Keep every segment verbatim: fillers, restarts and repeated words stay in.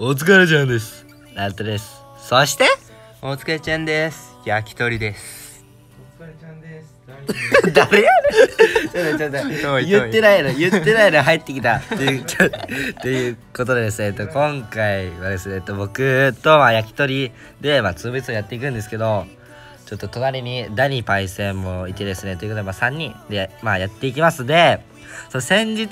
お疲れちゃんです。ナルトです。そしてお疲れちゃんです。焼き鳥です。お疲れちゃんです。誰やねん。ちょっとちょっと言ってないの言ってないの入ってきたというということでですね、えっと今回はですね、えっと僕とまあ焼き鳥でまあツーベースをやっていくんですけど、ちょっと隣にダニーパイセンもいてですね、ということでまあさんにんでまあやっていきますで、そう先日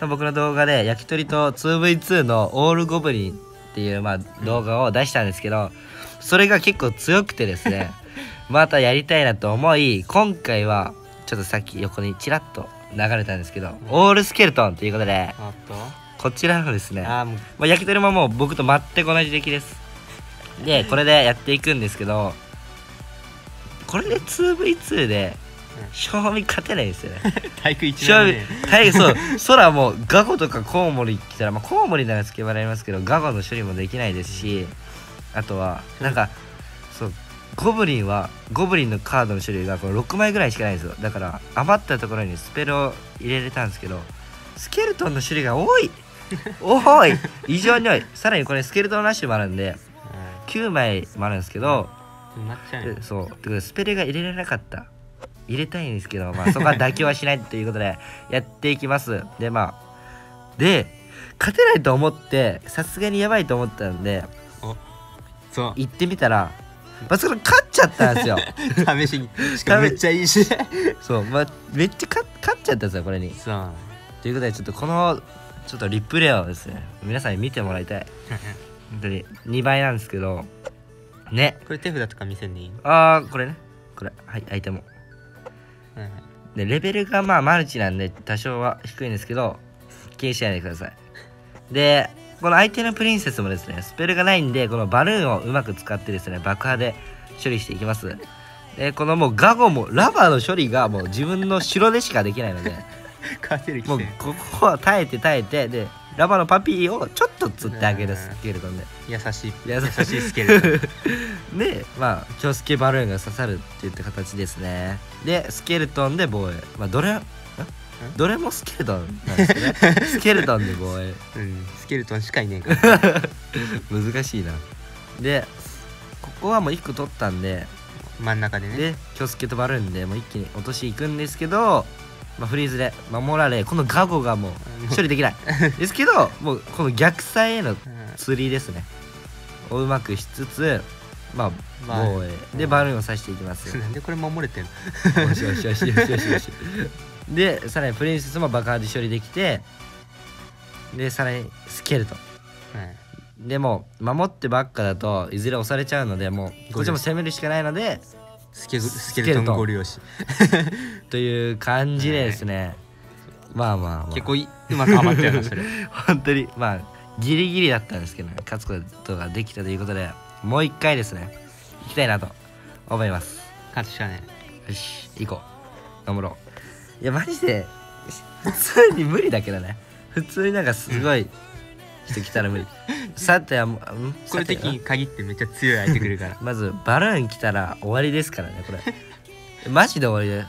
の僕の動画で焼き鳥と ツーブイツー のオールゴブリンっていうまあ動画を出したんですけど、それが結構強くてですねまたやりたいなと思い、今回はちょっとさっき横にちらっと流れたんですけど、オールスケルトンということで、こちらのですね、あもう焼き鳥ももう僕と全く同じ出来です。でこれでやっていくんですけど、これで ツーブイツー で賞味勝てないですよね。体育一なのに体育、そう空もうガゴとかコウモリ来たら、まあコウモリなら付け払いますけど、ガゴの処理もできないですし、あとはなんかそうゴブリンはゴブリンのカードの種類がこれろくまいぐらいしかないんですよ。だから余ったところにスペルを入れれたんですけど、スケルトンの種類が多い多い異常に多い。さらにこれスケルトンラッシュもあるんできゅうまいもあるんですけど、なっちゃう、そうということでスペルが入れられなかった、入れたいんですけど、まあそこは妥協はしないということでやっていきます。でまあで勝てないと思ってさすがにやばいと思ったんで行ってみたら、まあそれ勝っちゃったんですよ。試しにしかもめっちゃいいしそうまあめっちゃ勝っちゃったんですよこれに。そうということでちょっとこのちょっとリプレイをですね皆さんに見てもらいたい。本当ににばいなんですけどね。これ手札とか見せんでいいの？ああこれね、これはい相手も、はいはい、でレベルがまあマルチなんで多少は低いんですけど気にしないでください。でこの相手のプリンセスもですねスペルがないんで、このバルーンをうまく使ってですね爆破で処理していきます。でこのもうガゴもラバーの処理がもう自分の城でしかできないのでもうここは耐えて耐えて、でラバーのパピーをちょっと釣ってあげるスケルトンで優しい優しいスケルトンでまあ京介バルーンが刺さるっていった形ですね。でスケルトンで防衛、まあどれどれもスケルトンなんですね。スケルトンで防衛、うん、スケルトンしかいねえから難しいな。でここはもういっこ取ったんで真ん中でね、で京介とバルーンでもう一気に落としていくんですけど、まあフリーズで守られ、このガゴがもう処理できないですけど、もうこの逆サイへの釣りですねをうまくしつつ、まあ防衛でバルーンを刺していきます。なんでこれ守れてんの？よしよしよしよしよしよし。でさらにプリンセスも爆破で処理できて、でさらにスケルトン、はい、でも守ってばっかだといずれ押されちゃうので、もうこっちも攻めるしかないのでスケルトンご利用しという感じでですね、まあまあ結構うまくはまったよなそれ本当にまあギリギリだったんですけど、ね、勝つことができたということでもう一回ですね行きたいなと思います。勝つしかねえ。よし行こう、頑張ろう。いやマジで普通に無理だけどね、普通になんかすごい人来たら無理さてはもうんこれ的に限ってめっちゃ強い相手くるからまずバルーン来たら終わりですからねこれマジで終わりだよ。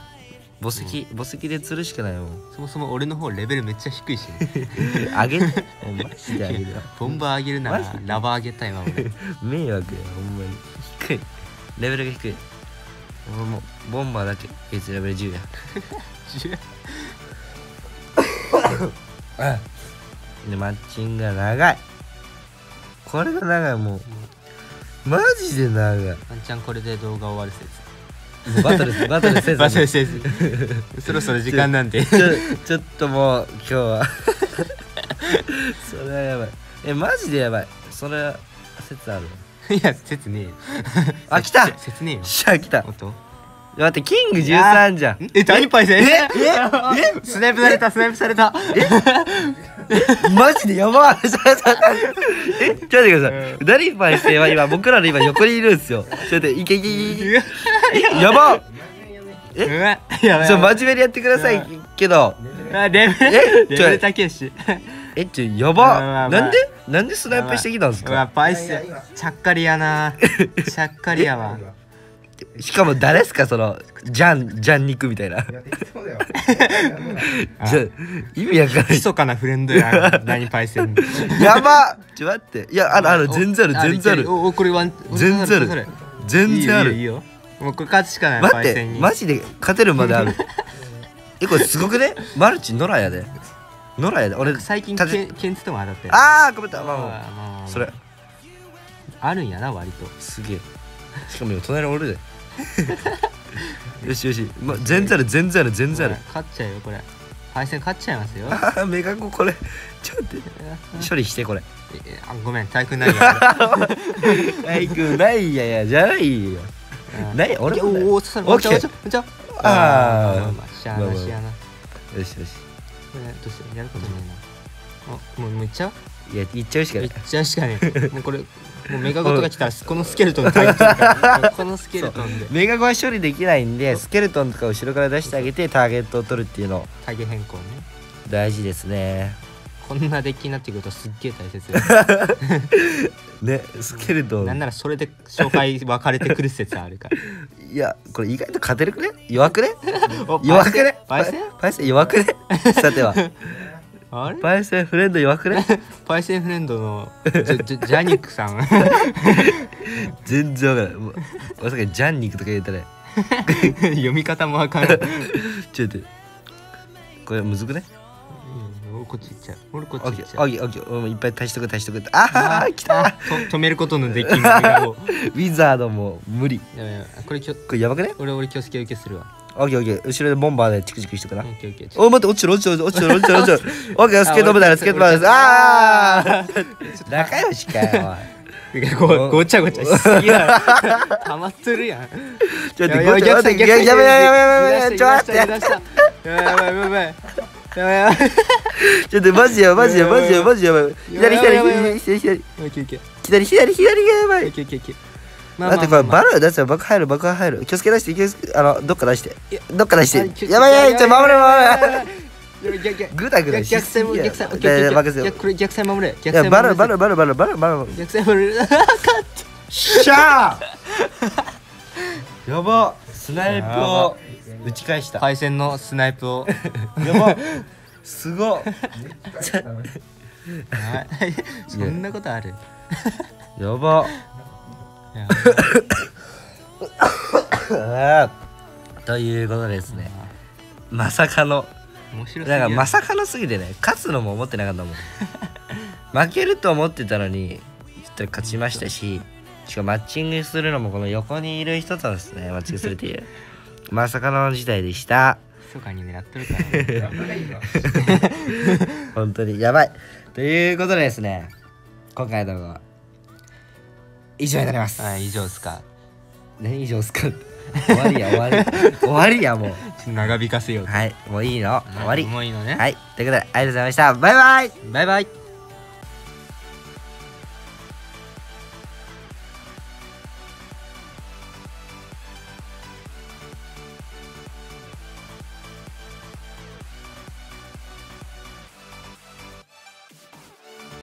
墓石、うん、墓石で釣るしかないもん。そもそも俺の方レベルめっちゃ低いし、ね、上げてマジで上げるよ。ボンバー上げるならラバー上げたいわ俺迷惑よほんまに。低いレベルが低い。俺もボンバーだけ別レベルじゅうやじゅうあでマッチングが長い、これが長い、もうマジで長い。ワンちゃんこれで動画終わる説、バトルバトルせずバトルせずそろそろ時間なんでちょ、ちょっともう今日はそれはやばい。えマジでやばい、それは説ある。いや説ねえよあ来た、説ねえよ。しゃ来た音だってキングじゅうさんじゃん。え、ダニーパイセン。え、え、スナイプされた、スナイプされた。え、マジでやばい。え、ちょっと待ってください。ダニーパイセンは今僕らの今横にいるんですよ。ちょっといけいけいけ。やば。え、ちょ真面目にやってくださいけど。レベル。レベルたけし。えっちょやば。なんでなんでスナイプしてきたんですか。パイセン。ちゃっかりやな。ちゃっかりやわ。しかも誰ですかそのジャンジャン肉みたいな。いや適当だよ。じゃ意味わかんない。密かなフレンドや何パイセン。やば。ちょ待って。いやあるある全然ある全然ある。おこれワン全然ある全然ある。いいよもうこれ勝つしかない。待ってマジで勝てるまである。えこれすごくねマルチノラやで。ノラやで俺最近ケンツとも当たって。ああごめんなまあそれあるんやな割と。すげえ。しかも隣おるで。よしよし、ま、全然ある全然ある全然ある。勝っちゃうよこれ。パイセン勝っちゃいますよ。ああ、メガコこれ。ちょっと待って。処理してこれ。あ、ごめん、体育ないや。体育ないやや、じゃないよ。ない、俺も。おお、それ。おちょ、おちょ、おちょ。ああ、しゃあな、しゃあな。よしよし。これどうする？やることないな。あ、もうもういっちゃう？いや、いっちゃうしかない。いっちゃうしかない。これ。もうメガゴとか来たらこのスケルトン対応するからこのスケルトンでメガゴは処理できないんでスケルトンとか後ろから出してあげてターゲットを取るっていうのターゲ変更ね大事ですね。こんなデッキになってくるとすっげえ大切ねスケルトンなんならそれで勝敗分かれてくる説あるからいやこれ意外と勝てるくね弱くね弱くねパイセンパイセン弱くねさてはパイセンフレンド弱くねパイセンフレンドのジャニックさん全然わからないまさかジャンニックとか言えたら読み方もわからないちょっとこれむずくねこっち行っちゃう俺こっち行っちゃういっぱい足しとく足しとくああ来た止めることのできるウィザードも無理これやばくね俺俺今日スケ受けするわオッケーオッケー後ろでボンバーでチクチクしてくな。お待って落ちる落ちる落ちる落ちる落ちる。オッケースケートボードだスケートボードです。ああ仲良しかよ。ごごちゃごちゃしすぎや。溜まってるやん。ちょっとごちゃごちゃやめやめやめちょっとやばいやばいやばい。ちょっとマジやマジやマジやマジやばい。左左左左左左左やばい。だってこれバル出せば爆入る爆入る気をつけ出して気をつけあのどっか出してどっか出してやばいやばいちょっと守れ守れグダグダ逆線守れ逆線守れバルバルバルバルバルバル逆線守れカッシャーやばスナイプを打ち返した敗戦のスナイプをやばすごっそんなことあるやばということですね。まさかのなんかまさかのすぎてね勝つのも思ってなかったもん負けると思ってたのに勝ちましたししかもマッチングするのもこの横にいる人とですねマッチングするっていうまさかの事態でした。密かに狙ってるから本当にやばいということでですね今回の動画以上になります。はい、以上ですか。ね、以上ですか。終わりや、終わり。終わりや、もう。長引かせよう。はい、もういいの。終わり。もういいのね。はい、ということで、ありがとうございました。バイバイ。バイバイ。